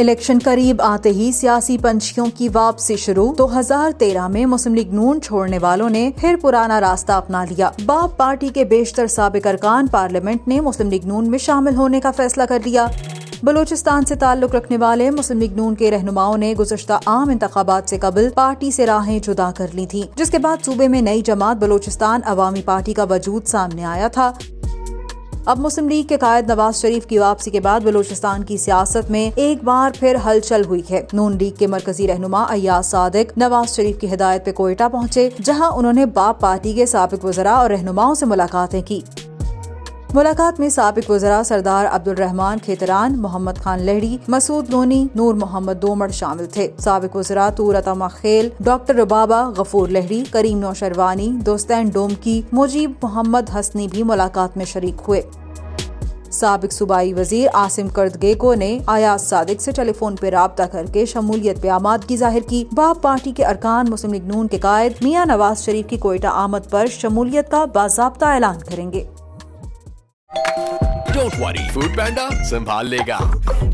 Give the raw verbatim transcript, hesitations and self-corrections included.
Election करीब आते ही सियासी पंछियों की वापसी शुरू। दो हज़ार तेरह में मुस्लिम लीग नून छोड़ने वालों ने फिर पुराना रास्ता अपना लिया। बाप पार्टी के बेशतर साबिक अरकान पार्लियामेंट ने मुस्लिम लीग नून में शामिल होने का फैसला कर लिया। बलोचिस्तान से ताल्लुक रखने वाले मुस्लिम लीग नून के रहनुमाओं ने गुज़श्ता आम इंतखाबात से कबल पार्टी से राहें जुदा कर ली थी, जिसके बाद सूबे में नई जमात बलोचिस्तान अवामी पार्टी का वजूद सामने आया था। अब मुस्लिम लीग के कायद नवाज शरीफ की वापसी के बाद बलूचिस्तान की सियासत में एक बार फिर हलचल हुई है। नून लीग के मरकजी रहनुमा अयाज सादिक नवाज शरीफ की हिदायत पे कोयटा पहुंचे, जहां उन्होंने बाप पार्टी के साबिक वज़रा और रहनुमाओं से मुलाकातें की। मुलाकात में साबिक वज़रा सरदार अब्दुल रहमान, खेतरान मोहम्मद खान लहड़ी, मसूद धोनी, नूर मोहम्मद दोमड़ शामिल थे। साबिक वज़रा तूरतमा खेल, डॉक्टर रबाबा गफूर लहड़ी, करीम नौशरवानी, दोस्तैन डोमकी, मुजीब मोहम्मद हसनी भी मुलाकात में शरीक हुए। साबिक सूबाई वजीर आसिम कर्दगेको ने अयाज सादिक से टेलीफोन पर राब्ता करके शमूलियत पे आमादगी जाहिर की। बाप पार्टी के अरकान मुस्लिम लीग नून के कायद मियाँ नवाज शरीफ की कोयटा आमद पर शमूलियत का बाज़ाब्ता ऐलान करेंगे। Don't worry, Foodpanda संभाल लेगा।